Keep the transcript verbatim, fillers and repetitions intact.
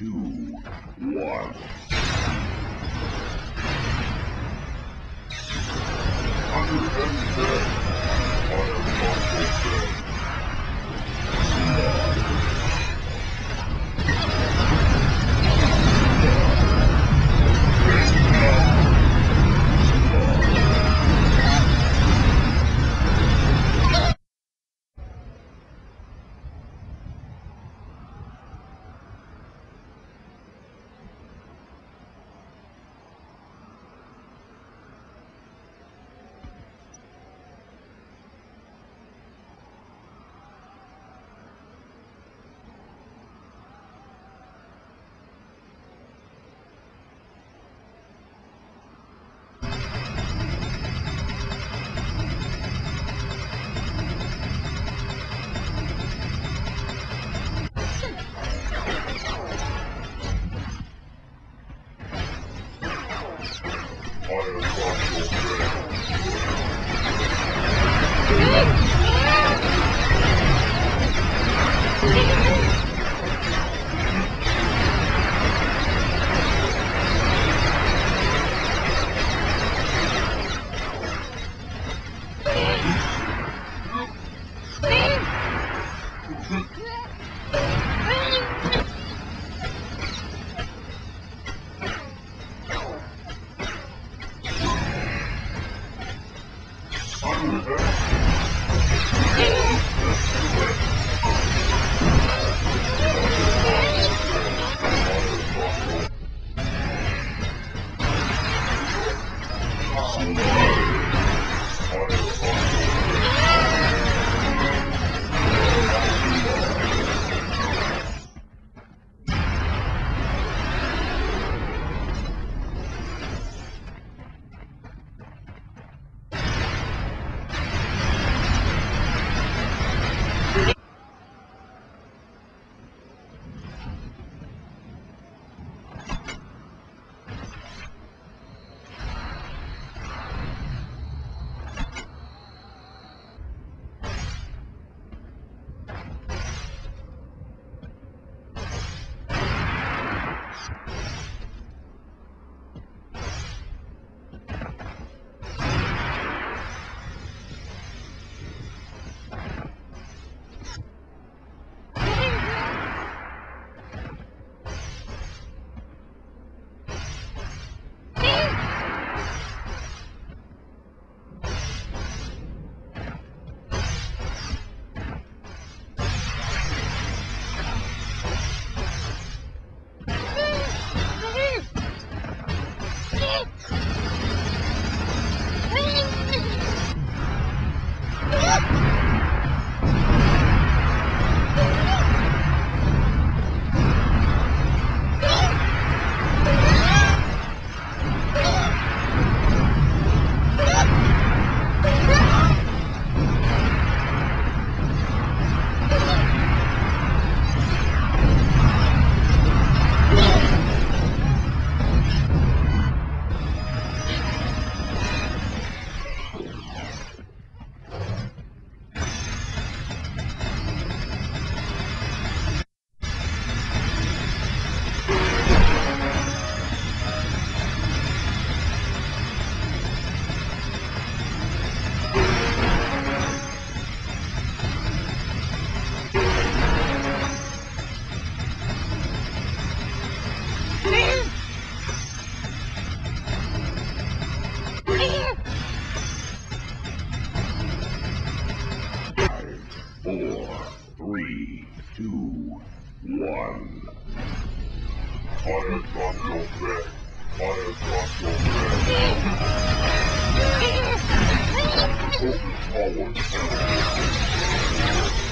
two, one. Fire drop your back. Fire drop your back. Focus forward.